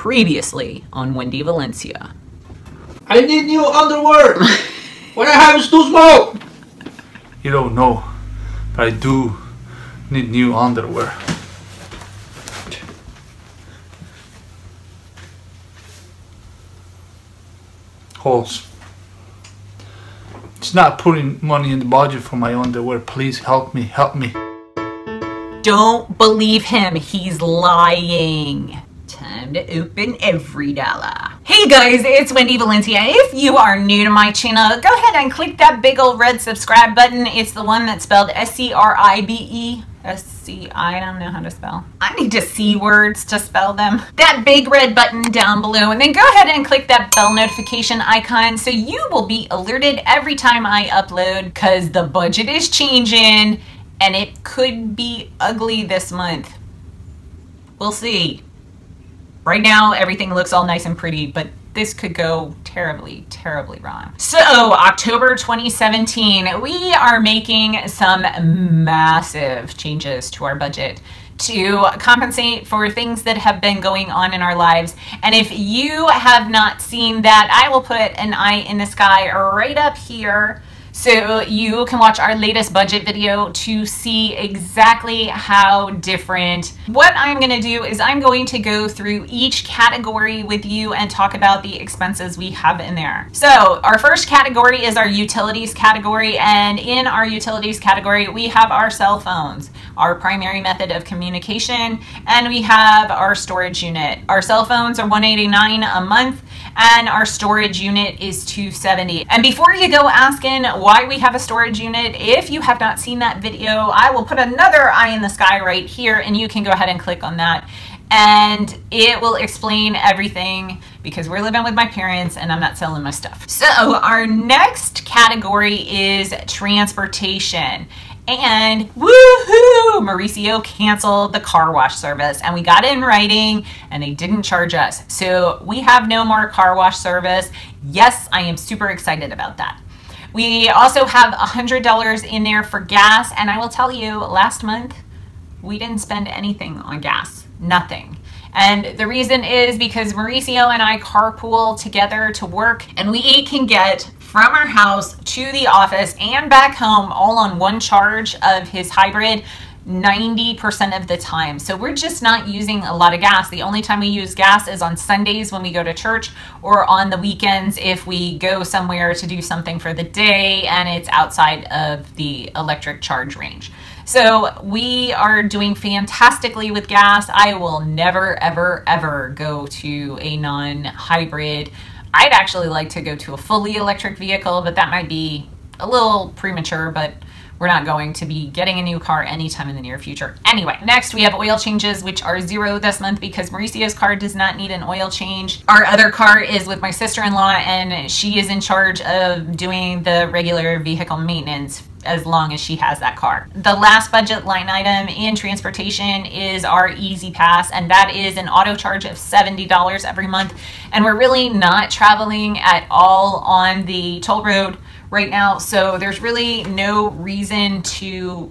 Previously on Wendy Valencia. I need new underwear! What I have is too small! You don't know, but I do need new underwear. Holes. It's not putting money in the budget for my underwear. Please help me, help me. Don't believe him, he's lying. Time to open EveryDollar. Hey guys, it's Wendy Valencia. If you are new to my channel, go ahead and click that big old red subscribe button. It's the one that's spelled S-C-R-I-B-E. I don't know how to spell. I need to see words to spell them. That big red button down below, and then go ahead and click that bell notification icon so you will be alerted every time I upload, because the budget is changing and it could be ugly this month. We'll see. Right now everything looks all nice and pretty, but this could go terribly, terribly wrong. So October 2017, we are making some massive changes to our budget to compensate for things that have been going on in our lives. And if you have not seen that, I will put an eye in the sky right up here so you can watch our latest budget video to see exactly how different. What I'm going to do is I'm going to go through each category with you and talk about the expenses we have in there. So our first category is our utilities category, and in our utilities category we have our cell phones, our primary method of communication, and we have our storage unit. Our cell phones are $189 a month and our storage unit is $270. And before you go asking why we have a storage unit, if you have not seen that video, I will put another eye in the sky right here and you can go ahead and click on that, and it will explain everything, because we're living with my parents and I'm not selling my stuff. So our next category is transportation. And woohoo, Mauricio canceled the car wash service, and we got it in writing and they didn't charge us. So we have no more car wash service. Yes, I am super excited about that. We also have $100 in there for gas, and I will tell you, last month we didn't spend anything on gas, nothing. And the reason is because Mauricio and I carpool together to work, and we can get from our house to the office and back home all on one charge of his hybrid 90% of the time. So we're just not using a lot of gas. The only time we use gas is on Sundays when we go to church, or on the weekends if we go somewhere to do something for the day and it's outside of the electric charge range. So we are doing fantastically with gas. I will never, ever, ever go to a non-hybrid. I'd actually like to go to a fully electric vehicle, but that might be a little premature, but we're not going to be getting a new car anytime in the near future. Anyway, next we have oil changes, which are zero this month because Mauricio's car does not need an oil change. Our other car is with my sister-in-law, and she is in charge of doing the regular vehicle maintenance as long as she has that car. The last budget line item in transportation is our Easy Pass, and that is an auto charge of $70 every month. And we're really not traveling at all on the toll road right now, so there's really no reason to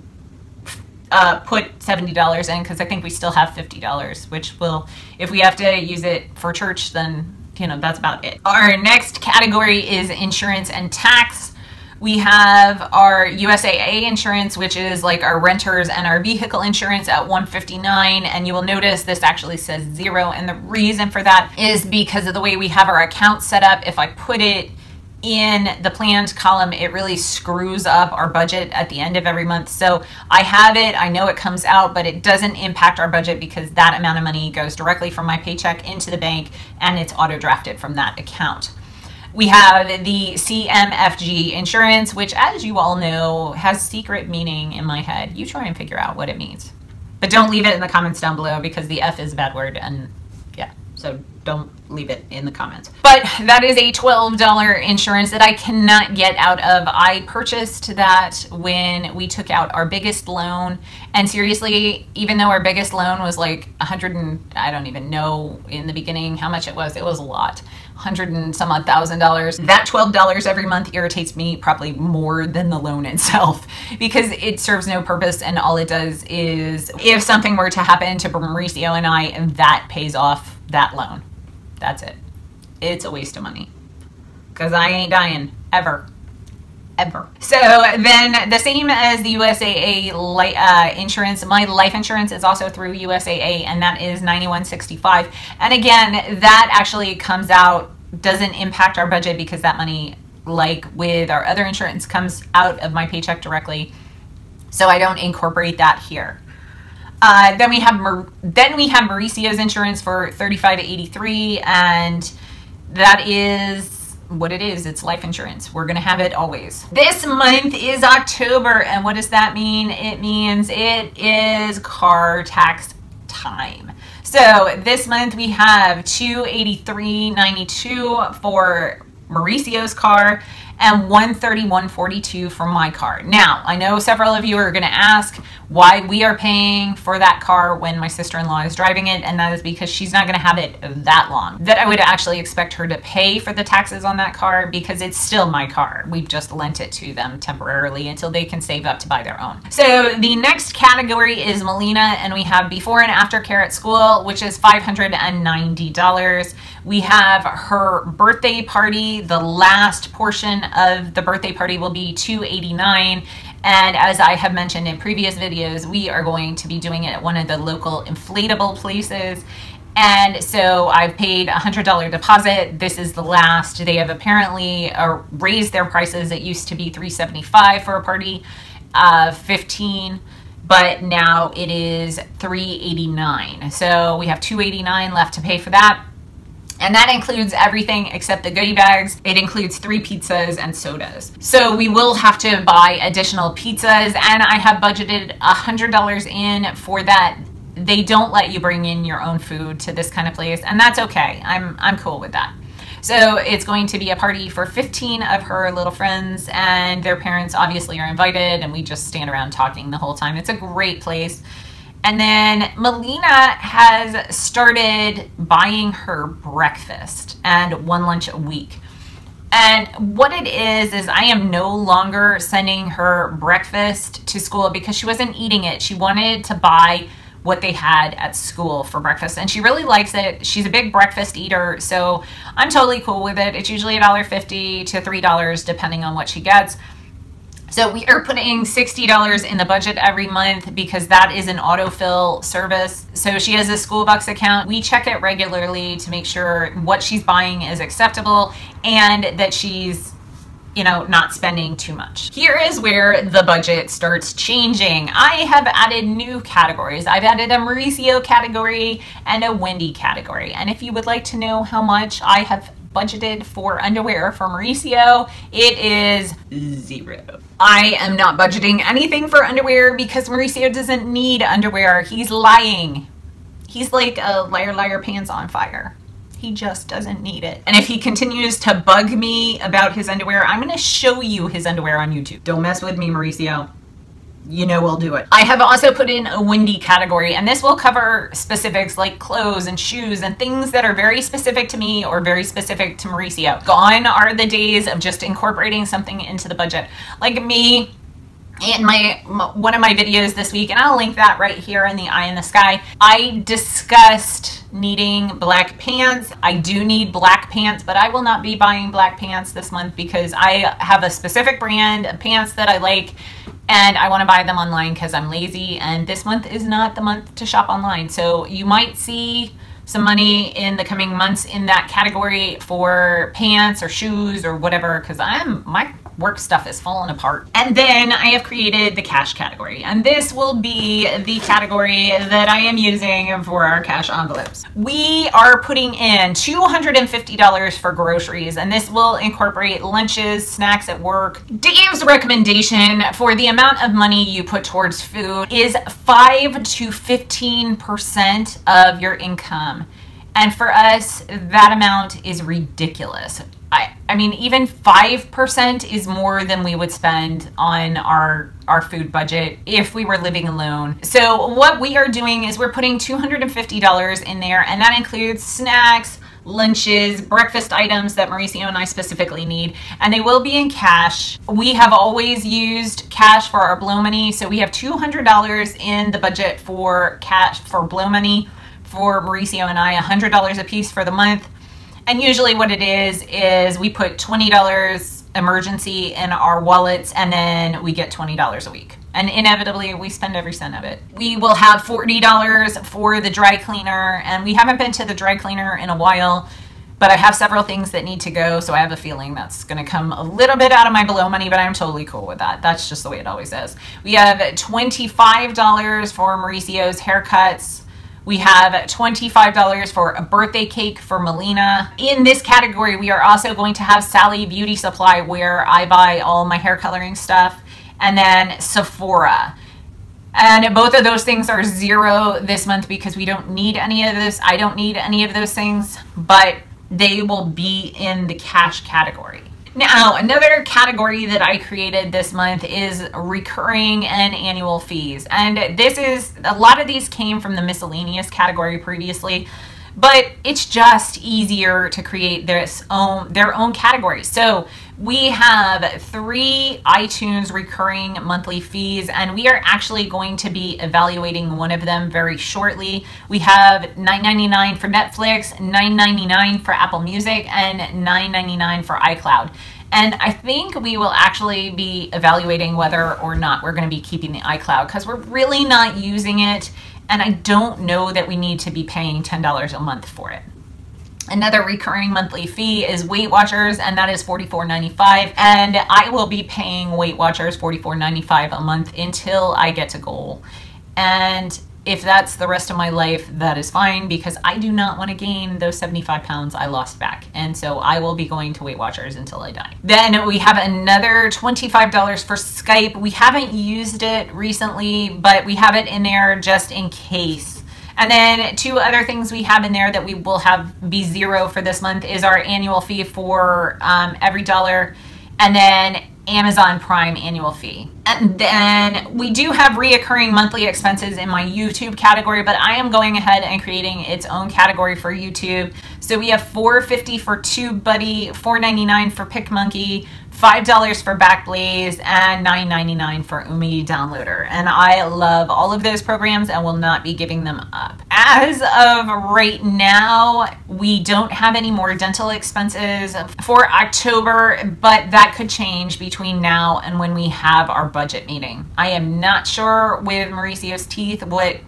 put $70 in, because I think we still have $50, which will, if we have to use it for church, then you know, that's about it. Our next category is insurance and tax. We have our USAA insurance, which is like our renters and our vehicle insurance at $159, and you will notice this actually says zero, and the reason for that is because of the way we have our account set up. If I put it in the planned column, it really screws up our budget at the end of every month. So I have it, I know it comes out, but it doesn't impact our budget because that amount of money goes directly from my paycheck into the bank and it's auto drafted from that account. We have the CMFG insurance, which, as you all know, has secret meaning in my head. You try and figure out what it means, but don't leave it in the comments down below because the F is a bad word, and yeah, so don't leave it in the comments. But that is a $12 insurance that I cannot get out of. I purchased that when we took out our biggest loan, and seriously, even though our biggest loan was like 100 and I don't even know in the beginning how much it was a lot, 100 and some odd $1,000. That $12 every month irritates me probably more than the loan itself, because it serves no purpose, and all it does is if something were to happen to Mauricio and I, that pays off that loan. That's it. It's a waste of money. Because I ain't dying. Ever. Ever. So then the same as the USAA insurance, my life insurance is also through USAA, and that is $91.65. And again, that actually comes out, doesn't impact our budget because that money, like with our other insurance, comes out of my paycheck directly. So I don't incorporate that here. Then we have Mauricio's insurance for $35.83, and that is what it is. It's life insurance. We're gonna have it always. This month is October, and what does that mean? It means it is car tax time. So this month we have $283.92 for Mauricio's car and $131.42 for my car. Now, I know several of you are gonna ask why we are paying for that car when my sister-in-law is driving it, and that is because she's not gonna have it that long. That I would actually expect her to pay for the taxes on that car because it's still my car. We've just lent it to them temporarily until they can save up to buy their own. So the next category is Melina, and we have before and after care at school, which is $590. We have her birthday party. The last portion of the birthday party will be $289, and as I have mentioned in previous videos, we are going to be doing it at one of the local inflatable places, and so I've paid $100 deposit. This is the last. They have apparently raised their prices. It used to be $375 for a party, $15, but now it is $389. So we have $289 left to pay for that. And that includes everything except the goodie bags. It includes 3 pizzas and sodas. So we will have to buy additional pizzas, and I have budgeted $100 in for that. They don't let you bring in your own food to this kind of place, and that's okay. I'm cool with that. So it's going to be a party for 15 of her little friends, and their parents obviously are invited, and we just stand around talking the whole time. It's a great place. And then Melina has started buying her breakfast and one lunch a week. And what it is I am no longer sending her breakfast to school because she wasn't eating it. She wanted to buy what they had at school for breakfast, and she really likes it. She's a big breakfast eater, so I'm totally cool with it. It's usually $1.50 to $3 depending on what she gets. So we are putting $60 in the budget every month because that is an autofill service. So she has a School Bucks account. We check it regularly to make sure what she's buying is acceptable and that she's, you know, not spending too much. Here is where the budget starts changing. I have added new categories. I've added a Mauricio category and a Wendy category. And if you would like to know how much I have budgeted for underwear for Mauricio, it is $0. I am not budgeting anything for underwear because Mauricio doesn't need underwear. He's lying. He's like a liar, liar, pants on fire. He just doesn't need it. And if he continues to bug me about his underwear, I'm gonna show you his underwear on YouTube. Don't mess with me, Mauricio. You know we'll do it. I have also put in a Wendy category, and this will cover specifics like clothes and shoes and things that are very specific to me or very specific to Mauricio. Gone are the days of just incorporating something into the budget. Like me, in one of my videos this week, and I'll link that right here in the Eye in the Sky, I discussed needing black pants. I do need black pants, but I will not be buying black pants this month because I have a specific brand of pants that I like, and I want to buy them online because I'm lazy, and this month is not the month to shop online. So you might see some money in the coming months in that category for pants or shoes or whatever, because my work stuff is falling apart. And then I have created the cash category, and this will be the category that I am using for our cash envelopes. We are putting in $250 for groceries, and this will incorporate lunches, snacks at work. Dave's recommendation for the amount of money you put towards food is 5 to 15% of your income. And for us, that amount is ridiculous. I mean, even 5% is more than we would spend on our food budget if we were living alone. So what we are doing is we're putting $250 in there, and that includes snacks, lunches, breakfast items that Mauricio and I specifically need, and they will be in cash. We have always used cash for our blow money, so we have $200 in the budget for cash for blow money for Mauricio and I, $100 a piece for the month. And usually what it is we put $20 emergency in our wallets, and then we get $20 a week. And inevitably, we spend every cent of it. We will have $40 for the dry cleaner, and we haven't been to the dry cleaner in a while, but I have several things that need to go, so I have a feeling that's gonna come a little bit out of my below money, but I'm totally cool with that. That's just the way it always is. We have $25 for Mauricio's haircuts. We have $25 for a birthday cake for Melina. In this category, we are also going to have Sally Beauty Supply, where I buy all my hair coloring stuff, and then Sephora. And both of those things are zero this month because we don't need any of this. I don't need any of those things, but they will be in the cash category. Now, another category that I created this month is recurring and annual fees. And this is, a lot of these came from the miscellaneous category previously, but it's just easier to create their own category. So we have 3 iTunes recurring monthly fees, and we are actually going to be evaluating one of them very shortly. We have $9.99 for Netflix, $9.99 for Apple Music, and $9.99 for iCloud. And I think we will actually be evaluating whether or not we're going to be keeping the iCloud, because we're really not using it. And I don't know that we need to be paying $10 a month for it. Another recurring monthly fee is Weight Watchers, and that is $44.95. And I will be paying Weight Watchers $44.95 a month until I get to goal. And if that's the rest of my life, that is fine, because I do not want to gain those 75 pounds I lost back. And so I will be going to Weight Watchers until I die. Then we have another $25 for Skype. We haven't used it recently, but we have it in there just in case. And then 2 other things we have in there that we will have be zero for this month is our annual fee for EveryDollar, and then Amazon Prime annual fee. And then we do have reoccurring monthly expenses in my YouTube category, but I am going ahead and creating its own category for YouTube. So we have $4.50 for TubeBuddy, $4.99 for PicMonkey, $5 for Backblaze, and $9.99 for UMI Downloader. And I love all of those programs and will not be giving them up. As of right now, we don't have any more dental expenses for October, but that could change between now and when we have our budget meeting. I am not sure with Mauricio's teeth what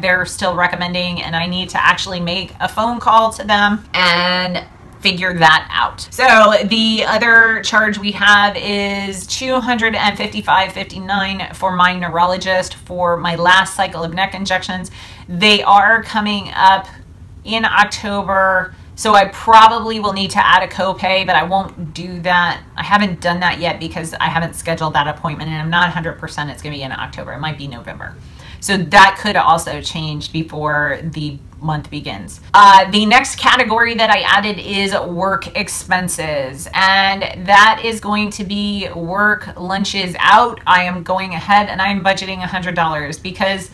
they're still recommending, and I need to actually make a phone call to them and figure that out. So the other charge we have is $255.59 for my neurologist for my last cycle of neck injections. They are coming up in October, so I probably will need to add a copay, but I won't do that. I haven't done that yet because I haven't scheduled that appointment, and I'm not 100% it's gonna be in October. It might be November. So that could also change before the month begins. The next category that I added is work expenses, and that is going to be work lunches out. I am going ahead and I'm budgeting $100 because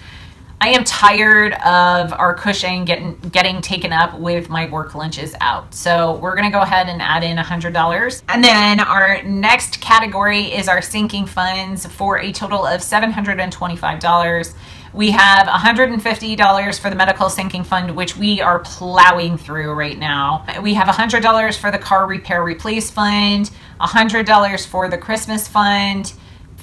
I am tired of our cushion getting taken up with my work lunches out. So we're gonna go ahead and add in $100. And then our next category is our sinking funds for a total of $725. We have $150 for the medical sinking fund, which we are plowing through right now. We have $100 for the car repair replace fund, $100 for the Christmas fund,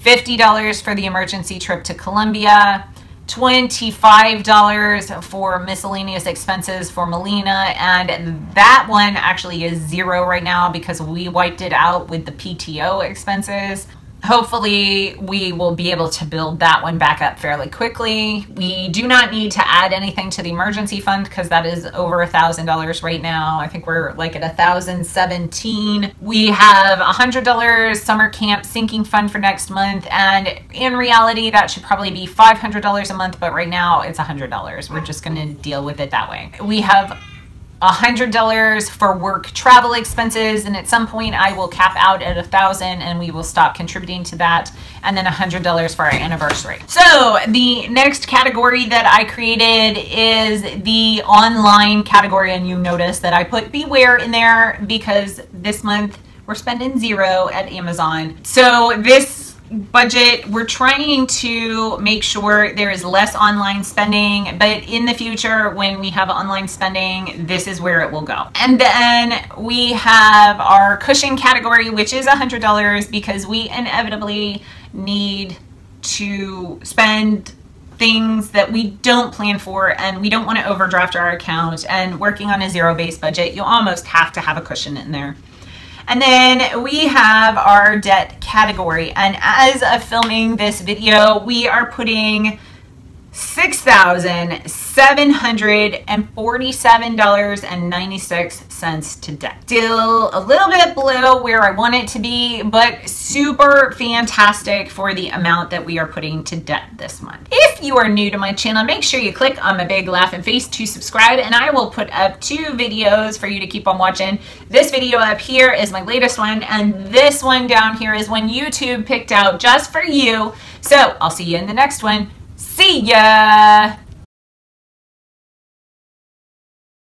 $50 for the emergency trip to Colombia, $25 for miscellaneous expenses for Melina, and that one actually is zero right now because we wiped it out with the PTO expenses. Hopefully we will be able to build that one back up fairly quickly. We do not need to add anything to the emergency fund because that is over $1,000 right now. I think we're like at $1,017. We have $100 summer camp sinking fund for next month, and in reality that should probably be $500 a month, but right now it's $100. We're just gonna deal with it that way. We have $100 for work travel expenses, and at some point I will cap out at $1,000 and we will stop contributing to that, and then $100 for our anniversary. So the next category that I created is the online category, and you notice that I put beware in there because this month we're spending zero at Amazon. So this budget. We're trying to make sure there is less online spending, but in the future when we have online spending, this is where it will go. And then we have our cushion category, which is $100, because we inevitably need to spend things that we don't plan for, and we don't want to overdraft our account, and working on a zero-based budget, you almost have to have a cushion in there. And then we have our debt category. And as of filming this video, we are putting $6,747.96 to debt. Still a little bit below where I want it to be, but super fantastic for the amount that we are putting to debt this month. If you are new to my channel, make sure you click on my big laughing face to subscribe, and I will put up 2 videos for you to keep on watching. This video up here is my latest one, and this one down here is one YouTube picked out just for you. So I'll see you in the next one. See ya!